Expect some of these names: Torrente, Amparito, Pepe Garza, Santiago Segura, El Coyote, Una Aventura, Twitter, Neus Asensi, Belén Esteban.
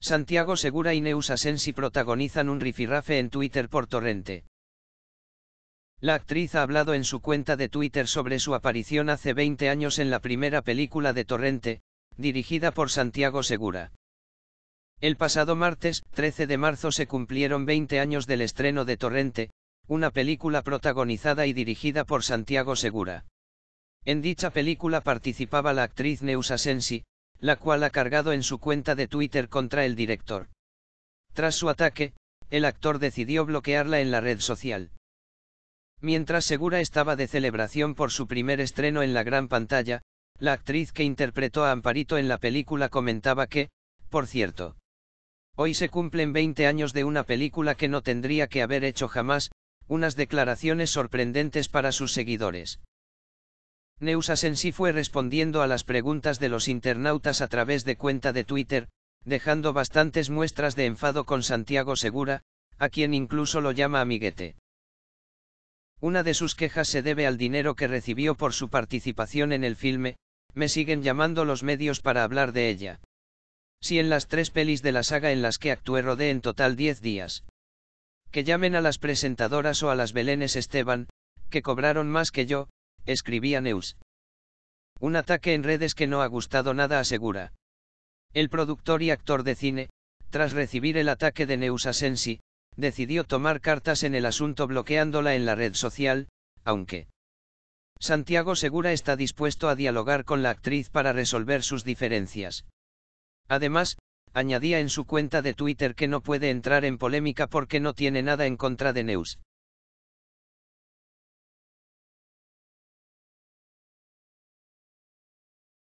Santiago Segura y Neus Asensi protagonizan un rifirrafe en Twitter por Torrente. La actriz ha hablado en su cuenta de Twitter sobre su aparición hace 20 años en la primera película de Torrente, dirigida por Santiago Segura. El pasado martes, 13 de marzo, se cumplieron 20 años del estreno de Torrente, una película protagonizada y dirigida por Santiago Segura. En dicha película participaba la actriz Neus Asensi, la cual ha cargado en su cuenta de Twitter contra el director. Tras su ataque, el actor decidió bloquearla en la red social. Mientras Segura estaba de celebración por su primer estreno en la gran pantalla, la actriz que interpretó a Amparito en la película comentaba que, por cierto, hoy se cumplen 20 años de una película que no tendría que haber hecho jamás, unas declaraciones sorprendentes para sus seguidores. Neus Asensi fue respondiendo a las preguntas de los internautas a través de cuenta de Twitter, dejando bastantes muestras de enfado con Santiago Segura, a quien incluso lo llama amiguete. Una de sus quejas se debe al dinero que recibió por su participación en el filme. Me siguen llamando los medios para hablar de ella. Si en las 3 pelis de la saga en las que actué rodé en total 10 días. Que llamen a las presentadoras o a las Belén Esteban, que cobraron más que yo, escribía Neus. Un ataque en redes que no ha gustado nada a Segura. El productor y actor de cine, tras recibir el ataque de Neus Asensi, decidió tomar cartas en el asunto bloqueándola en la red social, aunque Santiago Segura está dispuesto a dialogar con la actriz para resolver sus diferencias. Además, añadía en su cuenta de Twitter que no puede entrar en polémica porque no tiene nada en contra de Neus.